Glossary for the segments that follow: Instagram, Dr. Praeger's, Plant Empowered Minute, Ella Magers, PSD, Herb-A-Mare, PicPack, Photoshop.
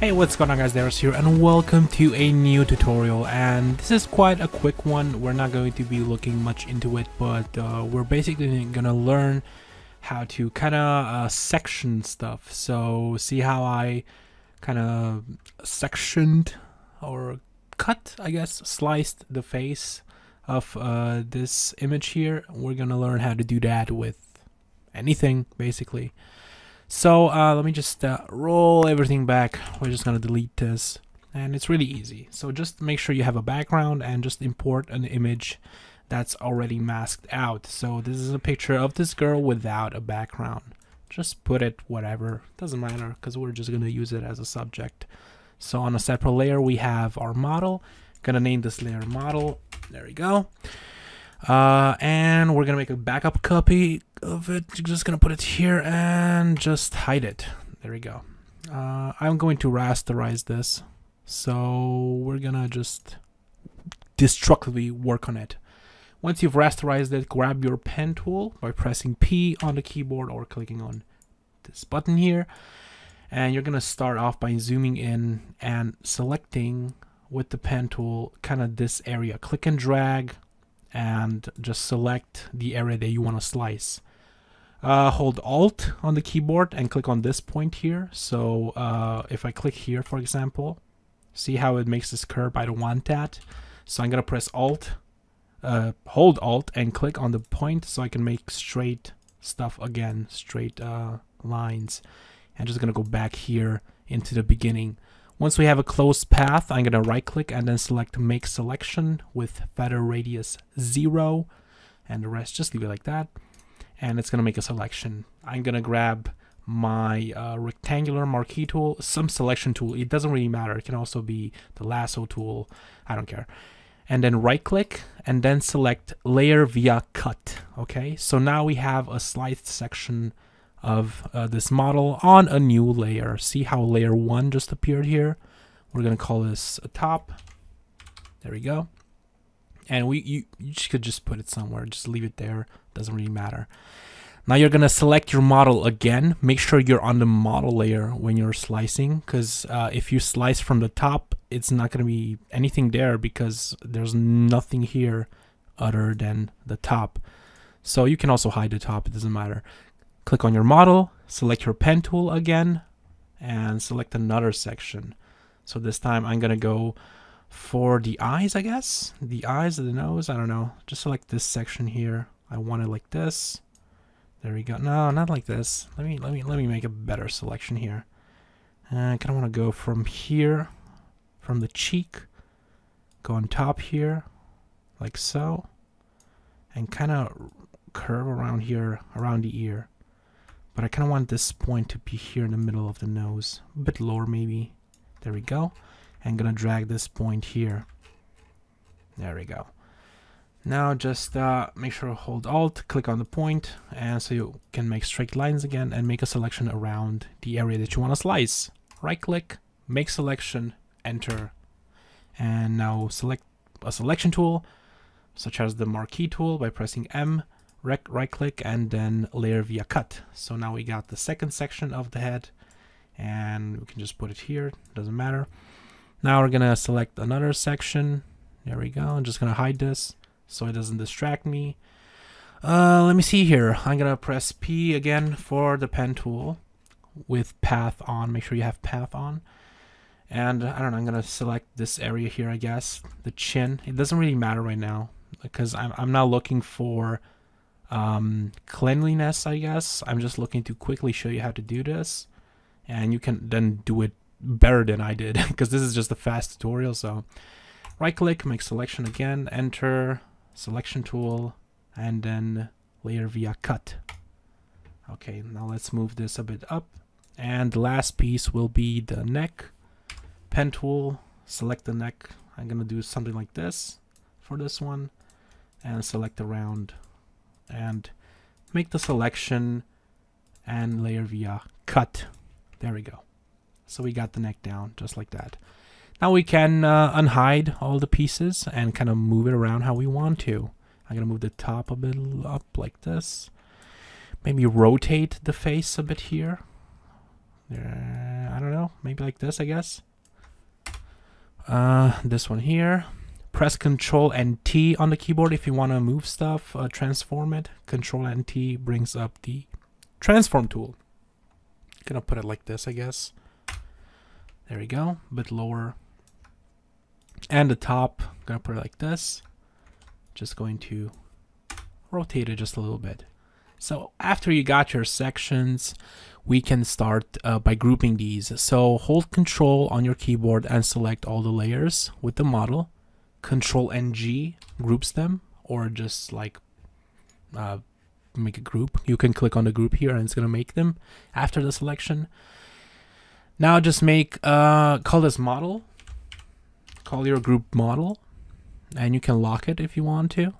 Hey, what's going on guys, Darius here and welcome to a new tutorial, and this is quite a quick one. We're not going to be looking much into it, but we're basically gonna learn how to kind of section stuff. So see how I kind of sectioned or cut, I guess, sliced the face of this image here. We're gonna learn how to do that with anything basically. So let me just roll everything back. We're just gonna delete this, and it's really easy. So just make sure you have a background and just import an image that's already masked out. So this is a picture of this girl without a background. Just put it whatever, doesn't matter, because we're just gonna use it as a subject. So on a separate layer we have our model. Gonna name this layer model, there we go. And we're gonna make a backup copy of it. Just gonna put it here and just hide it, there we go. I'm going to rasterize this, so we're gonna just destructively work on it. Once you've rasterized it, grab your pen tool by pressing P on the keyboard or clicking on this button here, and you're gonna start off by zooming in and selecting with the pen tool kind of this area, click and drag, and just select the area that you want to slice. Hold Alt on the keyboard and click on this point here. So if I click here, for example, see how it makes this curve? I don't want that, so I'm gonna press Alt, hold Alt and click on the point, so I can make straight stuff again, straight lines. I'm just gonna go back here into the beginning. Once we have a closed path, I'm gonna right click and then select make selection with feather radius 0, and the rest just leave it like that, and it's gonna make a selection. I'm gonna grab my rectangular marquee tool, some selection tool, it doesn't really matter, it can also be the lasso tool, I don't care, and then right click and then select layer via cut. Okay, so now we have a sliced section of this model on a new layer. See how layer 1 just appeared here? We're gonna call this a top, there we go, and you could just put it somewhere, just leave it there, doesn't really matter. Now you're gonna select your model again, make sure you're on the model layer when you're slicing, because if you slice from the top it's not gonna be anything there, because there's nothing here other than the top. So you can also hide the top, it doesn't matter. Click on your model, select your pen tool again, and select another section. So this time I'm gonna go for the eyes, I guess? The eyes or the nose, I don't know. Just select this section here. I want it like this. There we go. No, not like this. Let me make a better selection here. I kinda wanna go from here, from the cheek, go on top here, like so, and kinda curve around here, around the ear. But I kind of want this point to be here in the middle of the nose, a bit lower maybe. There we go. I'm gonna drag this point here. There we go. Now just make sure to hold Alt, click on the point, and so you can make straight lines again and make a selection around the area that you want to slice. Right click, make selection, enter. And now select a selection tool, such as the marquee tool, by pressing M. Right click and then layer via cut. So now we got the second section of the head, and we can just put it here, doesn't matter. Now we're gonna select another section, there we go. I'm just gonna hide this so it doesn't distract me. Let me see here, I'm gonna press P again for the pen tool with path on, make sure you have path on, and I don't know, I'm gonna select this area here, I guess, the chin. It doesn't really matter right now because I'm not looking for cleanliness, I guess. I'm just looking to quickly show you how to do this, and you can then do it better than I did because this is just a fast tutorial. So right click, make selection again, enter, selection tool, and then layer via cut. Okay, now let's move this a bit up, and the last piece will be the neck. Pen tool, select the neck. I'm gonna do something like this for this one, and select around and make the selection and layer via cut. There we go. So we got the neck down just like that. Now we can unhide all the pieces and kind of move it around how we want to. I'm gonna move the top a bit up like this, maybe rotate the face a bit here, I don't know, maybe like this, I guess. This one here. Press Ctrl and T on the keyboard if you want to move stuff, transform it. Ctrl and T brings up the transform tool. Gonna put it like this, I guess. There we go, a bit lower. And the top, gonna put it like this. Just going to rotate it just a little bit. So after you got your sections, we can start by grouping these. So hold Control on your keyboard and select all the layers with the model. Control and G groups them, or just like make a group. You can click on the group here and it's gonna make them after the selection. Now just make call this model, call your group model, and you can lock it if you want to.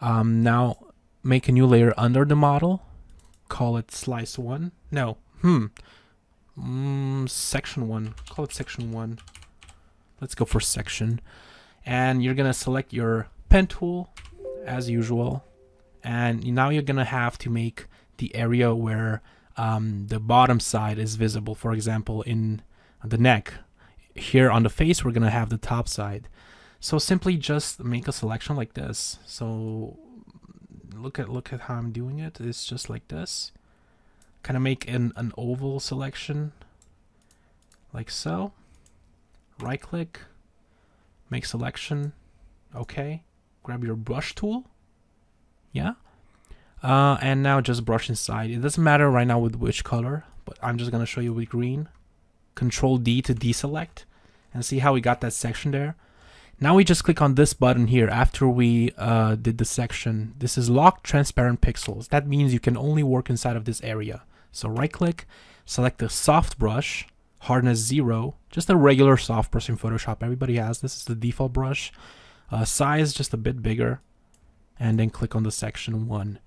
Now make a new layer under the model, call it slice one. No, section one. Call it section one. Let's go for section. And you're gonna select your pen tool as usual, and now you're gonna have to make the area where the bottom side is visible. For example, in the neck here on the face, we're gonna have the top side. So simply just make a selection like this. So look at how I'm doing it. It's just like this. Kind of make an oval selection like so. Right click, make selection, okay, grab your brush tool, yeah, and now just brush inside. It doesn't matter right now with which color, but I'm just gonna show you with green. Control D to deselect, and see how we got that section there. Now we just click on this button here after we did the section. This is locked transparent pixels. That means you can only work inside of this area. So right click, select the soft brush, hardness 0, just a regular soft brush in Photoshop. Everybody has this. Is the default brush. Size just a bit bigger, and then click on the section 1.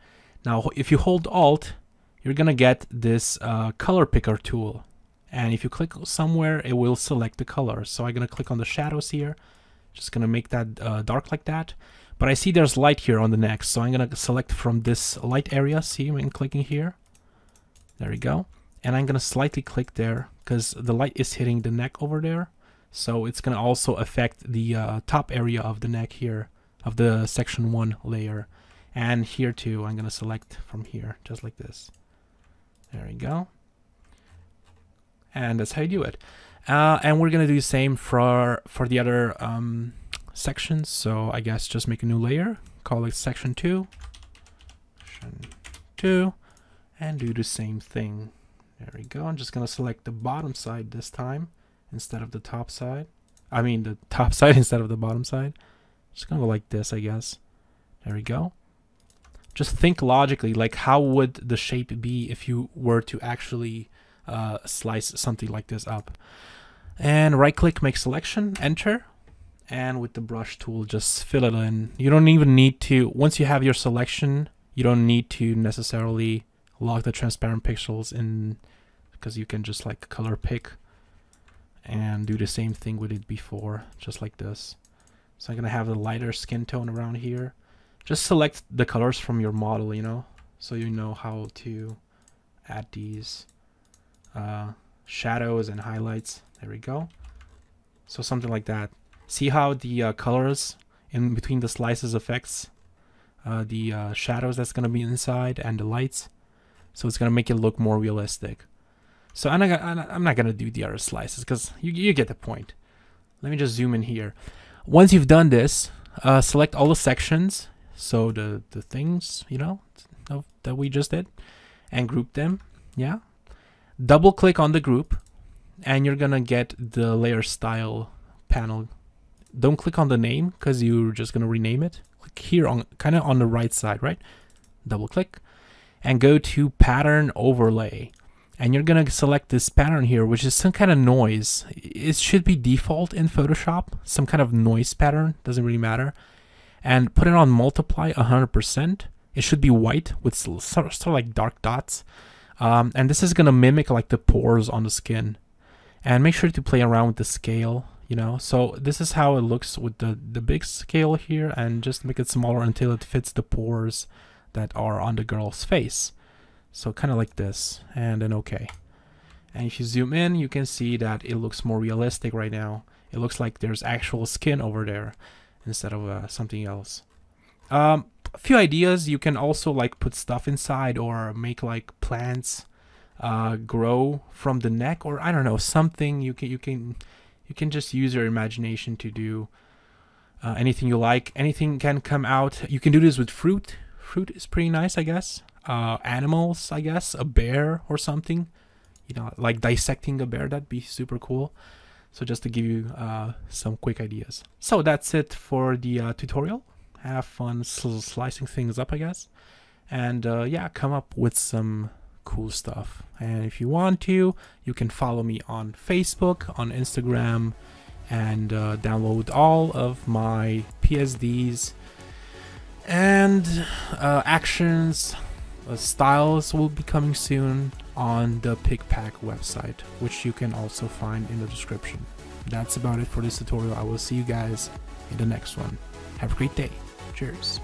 Now if you hold Alt, you're gonna get this color picker tool, and if you click somewhere it will select the color. So I'm gonna click on the shadows here, just gonna make that dark like that, but I see there's light here on the neck, so I'm gonna select from this light area. See, when clicking here, there we go. And I'm gonna slightly click there because the light is hitting the neck over there, so it's gonna also affect the top area of the neck here, of the section 1 layer. And here too, I'm gonna select from here, just like this. There we go. And that's how you do it. And we're gonna do the same for the other sections. So I guess just make a new layer, call it section 2, and do the same thing. There we go. I'm just gonna select the bottom side this time instead of the top side. I mean the top side instead of the bottom side. Just gonna go like this, I guess. There we go. Just think logically, like how would the shape be if you were to actually slice something like this up. And right click, make selection, enter, and with the brush tool just fill it in. You don't even need to, once you have your selection, you don't need to necessarily lock the transparent pixels in, because you can just like color pick and do the same thing with it before, just like this. So I'm gonna have the lighter skin tone around here. Just select the colors from your model, you know, so you know how to add these shadows and highlights. There we go. So something like that. See how the colors in between the slices affects the shadows that's gonna be inside and the lights. So it's gonna make it look more realistic. So I'm not gonna do the other slices because you get the point. Let me just zoom in here. Once you've done this, select all the sections, so the things, you know, that we just did, and group them. Yeah. Double click on the group, and you're gonna get the layer style panel. Don't click on the name because you're just gonna rename it. Click here on kind of on the right side, right? Double click. And go to pattern overlay, and you're gonna select this pattern here, which is some kind of noise. It should be default in Photoshop, some kind of noise pattern, doesn't really matter. And put it on multiply 100%. It should be white with sort of like dark dots, and this is gonna mimic like the pores on the skin. And make sure to play around with the scale, you know. So this is how it looks with the big scale here, and just make it smaller until it fits the pores that are on the girl's face. So kind of like this, and then okay. And if you zoom in, you can see that it looks more realistic right now. It looks like there's actual skin over there instead of something else. A few ideas. You can also like put stuff inside or make like plants grow from the neck, or I don't know, something. You can just use your imagination to do anything you like. Anything can come out. You can do this with fruit. Fruit is pretty nice, I guess. Animals, I guess. A bear or something. You know, like dissecting a bear. That'd be super cool. So just to give you some quick ideas. So that's it for the tutorial. Have fun slicing things up, I guess. And yeah, come up with some cool stuff. And if you want to, you can follow me on Facebook, on Instagram, and download all of my PSDs and actions. Styles will be coming soon on the PicPack website, which you can also find in the description. That's about it for this tutorial. I will see you guys in the next one. Have a great day. Cheers.